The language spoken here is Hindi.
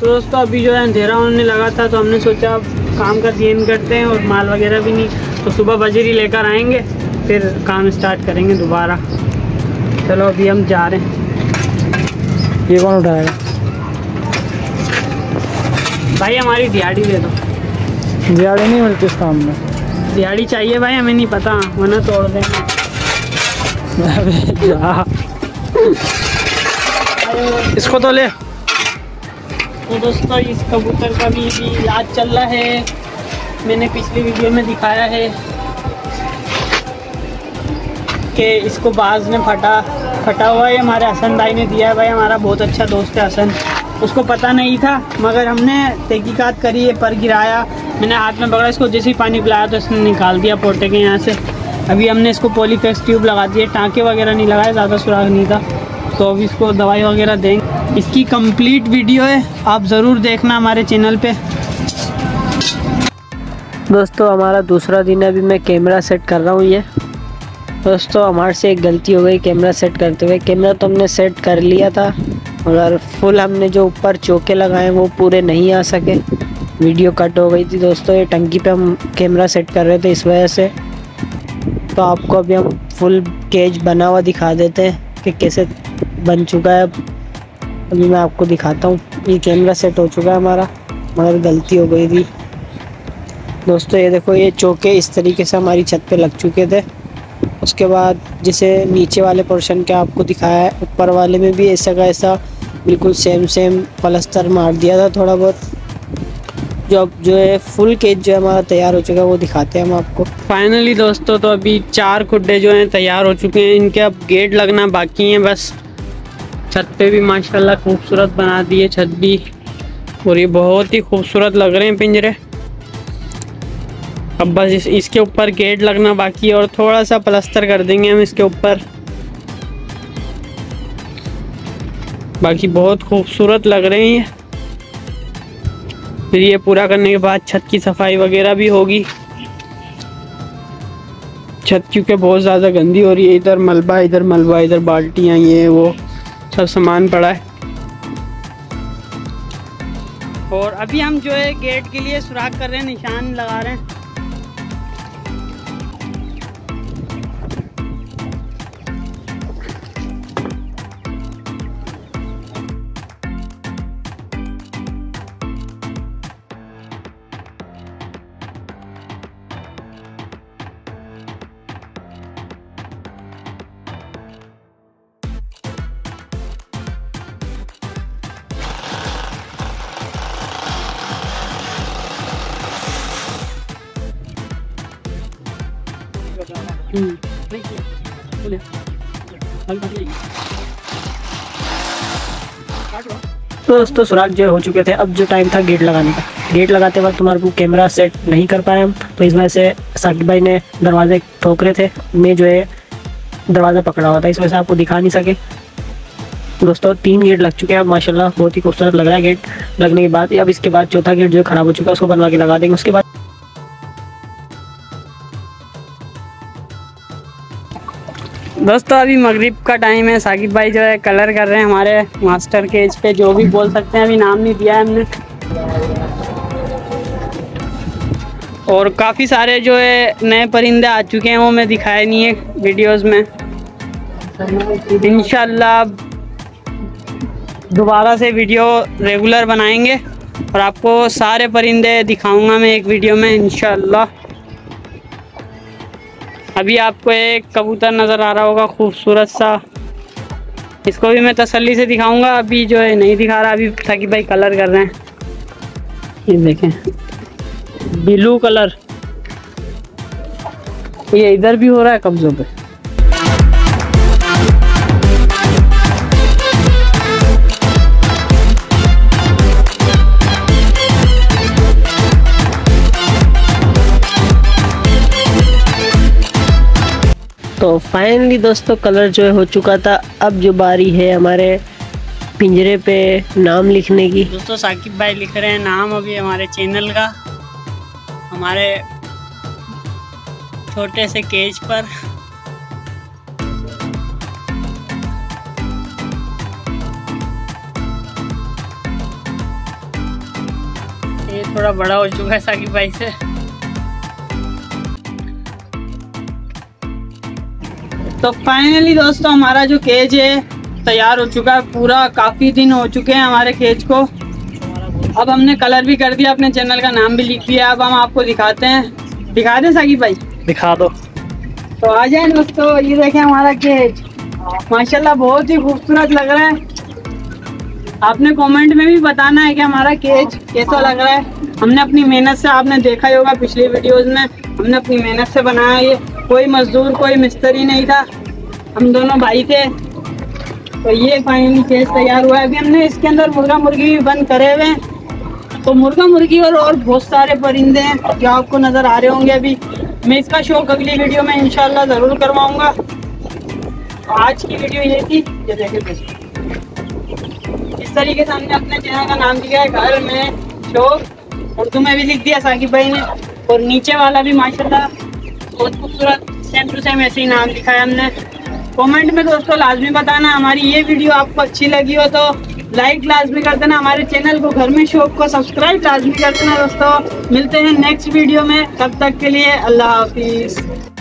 तो दोस्तों अभी जो है अंधेरा होने लगा था तो हमने सोचा काम का चेंज करते हैं और माल वगैरह भी नहीं, तो सुबह बजरी लेकर आएंगे फिर काम स्टार्ट करेंगे दोबारा। चलो अभी हम जा रहे हैं। ये कौन उठाएगा भाई? हमारी दिहाड़ी दे दो। दिहाड़ी नहीं मिलती इस काम में। दिहाड़ी चाहिए भाई, हमें नहीं पता वरना तोड़ देंगे। इसको तो ले। तो दोस्तों इस कबूतर का भी इलाज चल रहा है, मैंने पिछली वीडियो में दिखाया है कि इसको बाज ने फटा हुआ है। हमारे हसन भाई ने दिया है, भाई हमारा बहुत अच्छा दोस्त है हसन, उसको पता नहीं था मगर हमने तहकीकात करी है। पर गिराया, मैंने हाथ में पकड़ा इसको, जैसे ही पानी पिलाया तो इसने निकाल दिया पोटे के यहाँ से। अभी हमने इसको पॉलीफेक्स ट्यूब लगा दी है, टाँके वगैरह नहीं लगाए, ज़्यादा सुराख नहीं था, तो अभी इसको दवाई वगैरह देंगे। इसकी कंप्लीट वीडियो है, आप ज़रूर देखना हमारे चैनल पे। दोस्तों हमारा दूसरा दिन है, अभी मैं कैमरा सेट कर रहा हूँ। ये दोस्तों हमारे से एक गलती हो गई कैमरा सेट करते हुए। कैमरा तो हमने सेट कर लिया था और फुल हमने जो ऊपर चौके लगाए वो पूरे नहीं आ सके, वीडियो कट हो गई थी दोस्तों। ये टंकी पे हम कैमरा सेट कर रहे थे इस वजह से। तो आपको अभी हम फुल केज बना हुआ दिखा देते हैं कि कैसे बन चुका है। अभी मैं आपको दिखाता हूँ। ये कैमरा सेट हो चुका है हमारा मगर गलती हो गई थी दोस्तों। ये देखो, ये चौके इस तरीके से हमारी छत पे लग चुके थे। उसके बाद जैसे नीचे वाले पोर्शन के आपको दिखाया है, ऊपर वाले में भी ऐसा का ऐसा बिल्कुल सेम प्लास्टर मार दिया था थोड़ा बहुत। जो है फुल केज जो है हमारा तैयार हो चुका है, वो दिखाते हैं हम आपको फाइनली दोस्तों। तो अभी 4 खुड्डे जो हैं तैयार हो चुके हैं, इनके अब गेट लगना बाकी हैं बस। छत पे भी माशाल्लाह खूबसूरत बना दी है छत भी, और ये बहुत ही खूबसूरत लग रहे हैं पिंजरे। अब बस इसके ऊपर गेट लगना बाकी है और थोड़ा सा प्लास्टर कर देंगे हम इसके ऊपर। बाकी बहुत खूबसूरत लग रहे हैं ये। फिर ये पूरा करने के बाद छत की सफाई वगैरह भी होगी। छत क्योंकि बहुत ज़्यादा गंदी हो रही है, इधर मलबा इधर मलबा, इधर बाल्टियाँ ये वो सब सामान पड़ा है। और अभी हम जो है गेट के लिए सुराख कर रहे हैं, निशान लगा रहे हैं। तो दोस्तों सुराख जो हो चुके थे। अब जो टाइम था गेट लगाने का, गेट लगाते वक्त तुम्हारे को कैमरा सेट नहीं कर पाए हम, तो इस वजह से साकिब भाई ने दरवाजे ठोक रहे थे, मैं जो है दरवाज़ा पकड़ा हुआ था, इस वजह से आपको दिखा नहीं सके। दोस्तों 3 गेट लग चुके हैं माशाल्लाह, बहुत ही खूबसूरत लग रहा है गेट लगने के बाद। अब इसके बाद चौथा गेट जो खराब हो चुका है उसको बनवा के लगा देंगे। उसके बाद दोस्तों अभी मगरिब का टाइम है, साकिब भाई जो है कलर कर रहे हैं हमारे मास्टर केज पे, जो भी बोल सकते हैं, अभी नाम नहीं दिया है हमने। और काफ़ी सारे जो है नए परिंदे आ चुके हैं, वो मैं दिखाए नहीं है वीडियोस में। इंशाल्लाह दोबारा से वीडियो रेगुलर बनाएंगे और आपको सारे परिंदे दिखाऊंगा मैं एक वीडियो में इंशाल्लाह। अभी आपको एक कबूतर नज़र आ रहा होगा खूबसूरत सा, इसको भी मैं तसल्ली से दिखाऊंगा, अभी जो है नहीं दिखा रहा, अभी साकिब भाई कलर कर रहे हैं। ये देखें ब्लू कलर, ये इधर भी हो रहा है कब्ज़ों पे। तो फाइनली दोस्तों कलर जो है हो चुका था। अब जो बारी है हमारे पिंजरे पे नाम लिखने की। दोस्तों साकिब भाई लिख रहे हैं नाम अभी हमारे चैनल का, हमारे छोटे से केज पर। ये थोड़ा बड़ा हो चुका है साकिब भाई से। तो फाइनली दोस्तों हमारा जो केज है तैयार हो चुका है पूरा। काफ़ी दिन हो चुके हैं हमारे केज को। अब हमने कलर भी कर दिया, अपने चैनल का नाम भी लिख दिया। अब हम आपको दिखाते हैं, दिखा दें साकिब भाई? दिखा दो। तो आ जाए दोस्तों, ये देखें हमारा केज, माशाल्लाह बहुत ही खूबसूरत लग रहा है। आपने कमेंट में भी बताना है कि हमारा केज कैसा लग रहा है। हमने अपनी मेहनत से, आपने देखा ही होगा पिछली वीडियोस में, हमने अपनी मेहनत से बनाया। ये कोई मजदूर कोई मिस्त्री नहीं था, हम दोनों भाई थे। तो ये फाइनली केज तैयार हुआ है। अभी हमने इसके अंदर मुर्गा मुर्गी भी बंद करे हुए हैं। तो मुर्गा मुर्गी और बहुत सारे परिंदे हैं जो आपको नज़र आ रहे होंगे। अभी मैं इसका शौक अगली वीडियो में इंशाल्लाह ज़रूर करवाऊँगा। आज की वीडियो ये थी, ये देखिए इस तरीके से हमने अपने चैनल का नाम लिखा है। घर में शौक उर्दू में भी लिख दिया साकिब भाई ने, और नीचे वाला भी माशाल्लाह बहुत खूबसूरत सेम टू सेम ऐसे ही नाम लिखा है हमने। कमेंट में दोस्तों लाजमी बताना हमारी ये वीडियो आपको अच्छी लगी हो तो लाइक लाजमी कर देना, हमारे चैनल को घर में शौक को सब्सक्राइब लाजमी कर देना। दोस्तों मिलते हैं नेक्स्ट वीडियो में, तब तक के लिए अल्लाह हाफिज़।